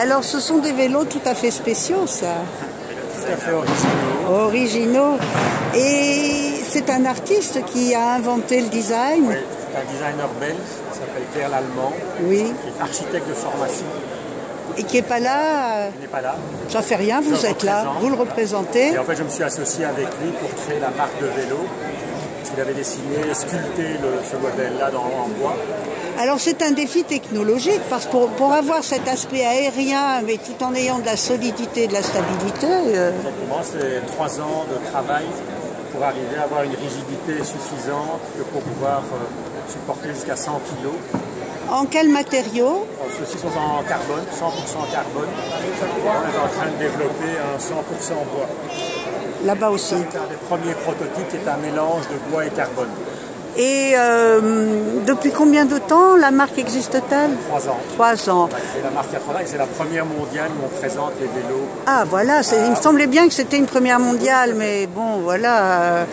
Alors, ce sont des vélos tout à fait spéciaux, ça. Tout à fait originaux. Originaux. Et c'est un artiste qui a inventé le design. Oui, c'est un designer belge, qui s'appelle Pierre Lallemand, oui. Qui est architecte de formation. Et qui n'est pas là. Il n'est pas là. Ça fait rien, vous êtes là, vous le représentez. Et en fait, je me suis associé avec lui pour créer la marque de vélo. Il avait dessiné, sculpté ce modèle-là en bois. Alors c'est un défi technologique, parce que pour avoir cet aspect aérien, mais tout en ayant de la solidité et de la stabilité... Exactement, c'est 3 ans de travail pour arriver à avoir une rigidité suffisante pour pouvoir supporter jusqu'à 100 kg. En quel matériau? Ceux-ci sont en carbone, 100% carbone. On est en train de développer un 100% bois. Là-bas aussi. C'est un des premiers prototypes qui est un mélange de bois et carbone. Et depuis combien de temps la marque existe-t-elle? 3 ans. 3 ans. La marque à 3 ans, c'est la première mondiale où on présente les vélos. Ah voilà, il me semblait bien que c'était une première mondiale, mais bon voilà.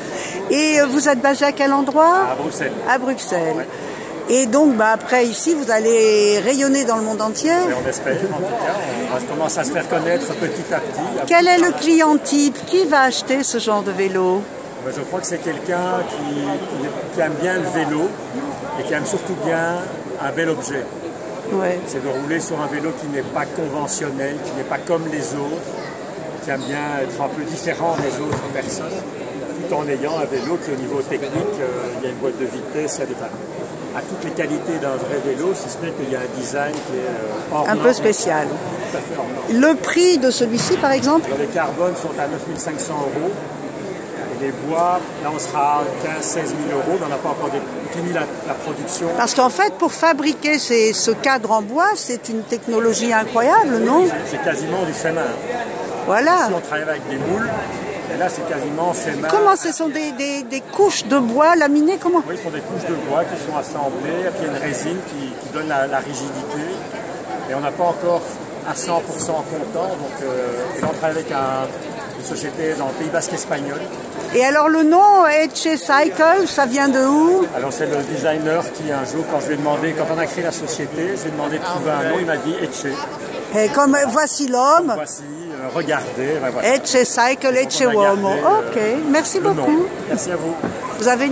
Et vous êtes basé à quel endroit? À Bruxelles. À Bruxelles. Ouais. Et donc, après, ici, vous allez rayonner dans le monde entier. Et on espère, en tout cas. On commence à se faire connaître petit à petit. Quel est le client type? Qui va acheter ce genre de vélo? Ben, je crois que c'est quelqu'un qui aime bien le vélo et qui aime surtout bien un bel objet. Ouais. C'est de rouler sur un vélo qui n'est pas conventionnel, qui n'est pas comme les autres, qui aime bien être un peu différent des autres personnes, tout en ayant un vélo qui, au niveau technique, il y a une boîte de vitesse, il y a des panneaux. À toutes les qualités d'un vrai vélo, si ce n'est qu'il y a un design qui est hors norme. Un peu spécial. Tout à fait hors norme. Le prix de celui-ci, par exemple? Alors, les carbones sont à 9 500 €. Et les bois, là, on sera à 15 000 à 16 000 €. On n'a pas encore fini la production. Parce qu'en fait, pour fabriquer ce cadre en bois, c'est une technologie incroyable, non? C'est quasiment du fait main. Voilà. Ici, on travaille avec des moules. Et là, c'est quasiment fait main. Comment ce sont des couches de bois laminées? Comment? Oui, ce sont des couches de bois qui sont assemblées. Puis il y a une résine qui donne la rigidité. Et on n'a pas encore à 100% content. Donc, on travaille avec une société dans le Pays Basque espagnol. Et alors, le nom Ecce Cycles, ça vient de où? Alors, c'est le designer qui, un jour, quand je lui ai demandé, quand on a créé la société, je lui ai demandé de trouver un nom. Il m'a dit Ecce. Et comme voici l'homme. Voici. Regardez. Ben voilà. Ecce Cycle, Ecce Uomo. Ok, merci beaucoup. Merci à vous. Vous avez